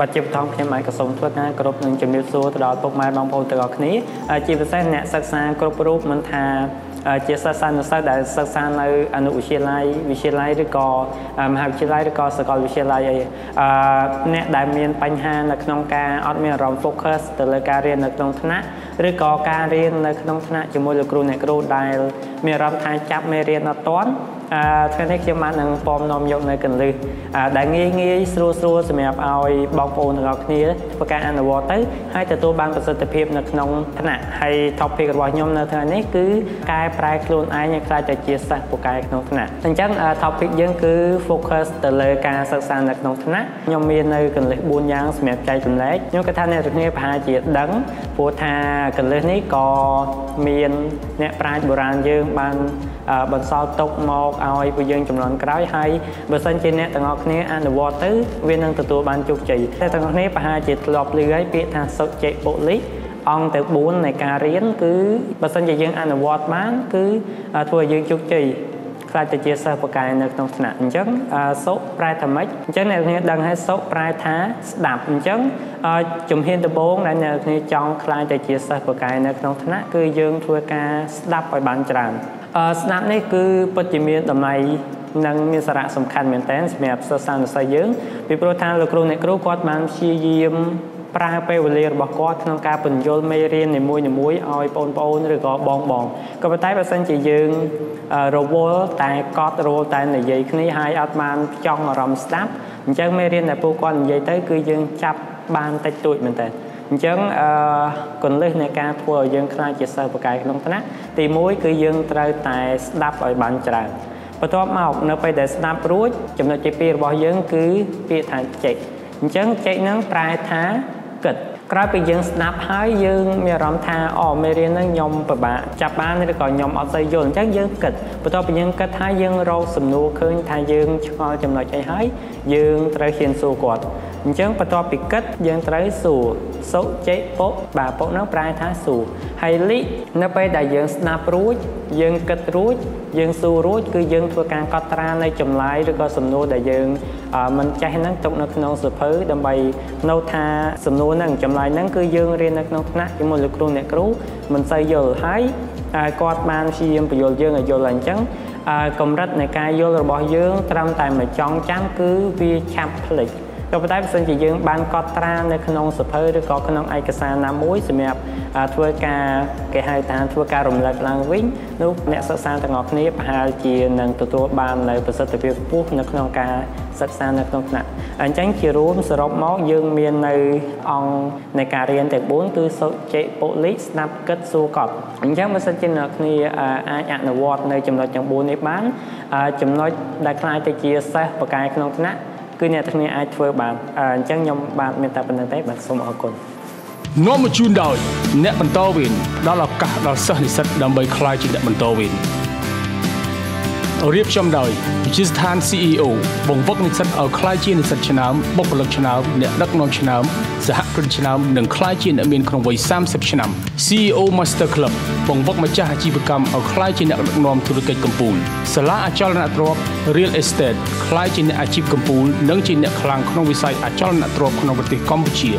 ថ្ងៃនេះខ្ញុំបាននឹងពំនាំយកនៅកន្លឹះដែលងាយស្រួលស្រួលសម្រាប់ឲ្យបងប្អូនទាំងអស់គ្នាប្រកែអនុវត្តទៅហើយទទួលបានប្រសិទ្ធភាពនៅក្នុងថ្នាក់ ឲ្យយើងចំនួនក្រោយហើយបើសិនជាអ្នកទាំងអស់គ្នាអនុវត្តទៅវានឹងទទួលបានជោគជ័យតែទាំងអស់គ្នាប្រហែលជាធ្លាប់ឮហើយពាក្យថាសុខចិត្តបុលី អង្គ ទៅ 4 នៃការរៀនគឺបើសិនជាយើងអនុវត្តបានគឺធ្វើឲ្យយើងជោគជ័យ ខ្លាចតែជាសិស្សប្រកែនៅក្នុងថ្នាក់អញ្ចឹងសុខប្រែថាម៉េចអញ្ចឹងអ្នកគ្នាដឹងឲ្យសុខប្រែថាស្ដាប់អញ្ចឹងជំហានដំបូងដែលអ្នកគ្នាចង់ខ្លាចតែជាសិស្សប្រកែនៅក្នុងថ្នាក់គឺយើងធ្វើការស្ដាប់ឲ្យបានច្រើនស្ដាប់នេះគឺពិតជាមានតម្លៃ និងមានសារៈសំខាន់មែនតើសម្រាប់សិស្សសានុសិស្សយើងពីព្រោះថាលោកគ្រូអ្នកគ្រូគាត់បានព្យាយាមប្រើពេលវេលារបស់គាត់ក្នុងការបញ្យល់មេរៀននីមួយៗឲ្យបងប្អូនឬក៏បងៗក៏ប៉ុន្តែបើសិនជាយើងរវល់តែកត់រវល់តែនិយាយគ្នាហើយអត់បានចង់អារម្មណ៍ស្ដាប់អញ្ចឹងមេរៀនដែលពួកគាត់និយាយទៅគឺយើងចាប់បានតិចតួចមែនតើ អញ្ចឹងគន្លឹះនៃការធ្វើឲ្យយើងខ្លាចជាសិស្សប្រកែក្នុងថ្នាក់ទី អញ្ចឹងបន្ទាប់ពីគិតយើងត្រូវសួរសុខចិត្តពុកបាទពុកនោះប្រែថាសួរហើយលិខិតនៅពេលដែលយើងស្ដាប់រួចយើងគិតរួចយើងសួររួចគឺយើងធ្វើការកត់ត្រានៅចម្លើយឬក៏សំណួរដែលយើងមិនចេះហ្នឹងទុកនៅក្នុងសៀវភៅដើម្បីនៅថាសំណួរហ្នឹងចម្លើយហ្នឹងគឺយើងរៀននៅក្នុងថ្នាក់ជាមួយលោកគ្រូអ្នកគ្រូមិនសូវយល់ហើយគាត់បានព្យាយាមបញ្យល់យើងឲ្យយល់អញ្ចឹងកម្រិតនៃការយល់របស់យើងត្រឹមតែមួយចង់ចាំគឺវាឆាប់ផ្លេច ក៏ប៉ុន្តែបើសិនជាយើងបាន គឺអ្នកទាំងគ្នាអាចធ្វើបានអញ្ចឹងខ្ញុំបាទមានតែប៉ុណ្្នឹងទេបាទសូមអរគុណនាំមកជូនដោយអ្នកបន្តវេនដល់ឱកាសដល់សិស្សនិស្សិតដើម្បីក្លាយជាអ្នកបន្តវេនរៀបចំដោយវិទ្យាស្ថាន CEO បង្វឹកនិស្សិតឲ្យក្លាយជានិស្សិតឆ្នើមបុគ្គលិកឆ្នើមអ្នកដឹកនាំឆ្នើមសហគ្រិនឆ្នើមនិងក្លាយជាអ្នកមានក្នុងវ័យ 30 ឆ្នាំ CEO Master Club បង្វឹកម្ចាស់ អាជីវកម្ម ឲ្យក្លាយជាអ្នកដឹកនាំ សាលាអចលនទ្រព្យ Real Estate ក្លាយជាអ្នកអាជីពកំពូល និងជាអ្នកខ្លាំងក្នុងវិស័យអចលនទ្រព្យក្នុងប្រទេសកម្ពុជា